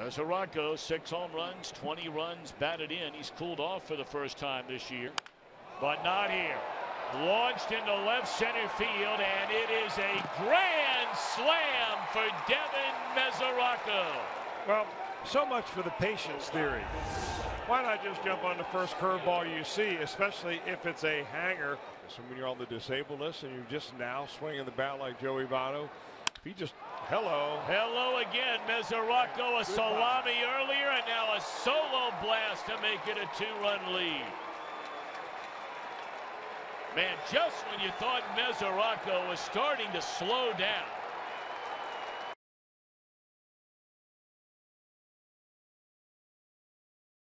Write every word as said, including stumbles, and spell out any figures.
Mesoraco, six home runs, twenty runs batted in. He's cooled off for the first time this year, but not here. Launched into left center field, and it is a grand slam for Devin Mesoraco. Well, so much for the patience theory. Why not just jump on the first curveball you see, especially if it's a hanger? So when you're on the disabled list and you're just now swinging the bat like Joey Votto, if you just hello, hello again, Mesoraco, a salami earlier, and now a solo blast to make it a two-run lead. Man, just when you thought Mesoraco was starting to slow down,